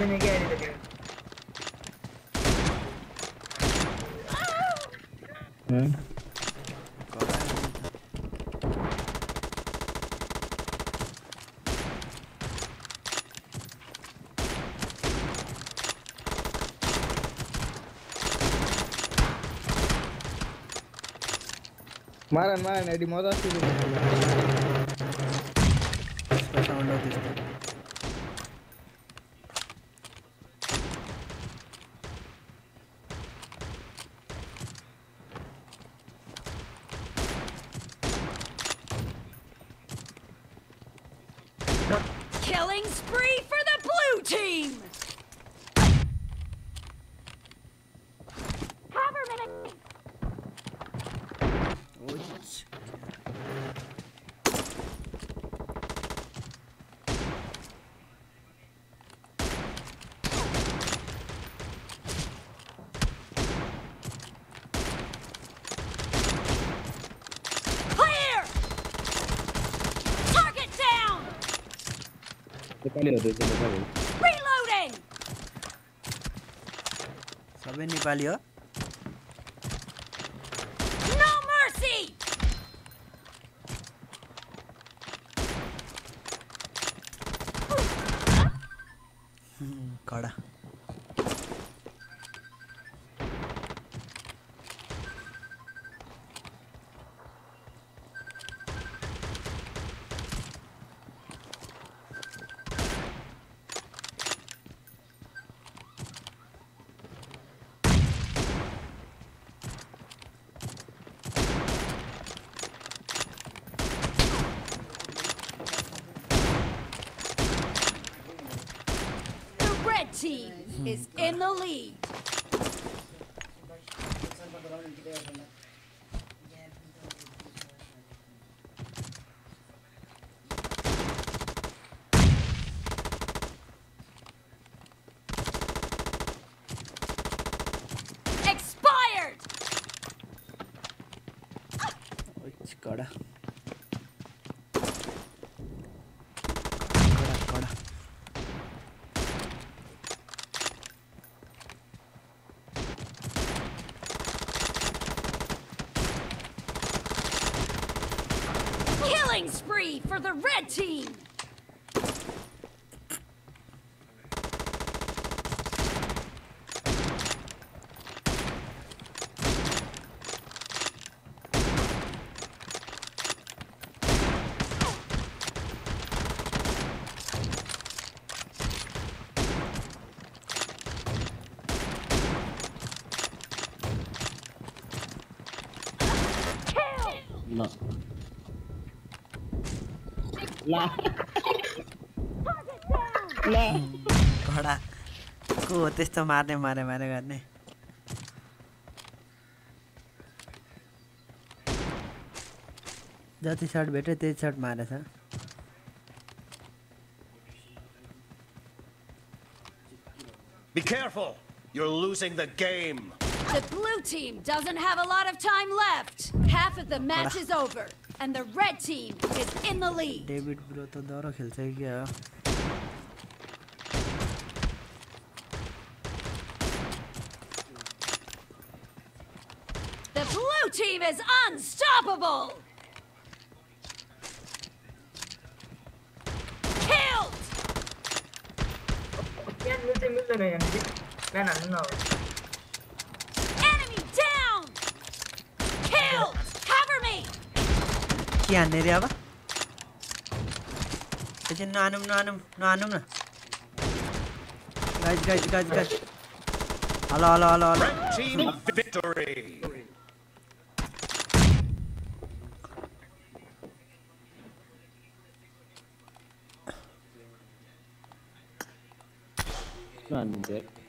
gonna get it again. Okay. Maran, Maran, I did more than you. That's the sound of this thing. Killing spree for the blue team! Reloading. Saben Nepalio. No mercy. Kada. Team is in the lead. Expired. It's gotta. Spree for the red team. Kill. No. La. La. घोड़ा को त्यस्तो मार्ने मारे गर्ने जति shot भेट्यो त्यति shot मारेछ Be careful. You're losing the game. The blue team doesn't have a lot of time left. Half of the match is over. And the red team is in the lead. David bro to daro khelcha kya? The blue team is unstoppable. Killed. Enemy down. Killed. Cover me. क्या नेरे आवा? अच्छा नानुम ना। Guys. Hello. Team victory. नानुम देख